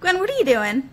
Gwen, what are you doing?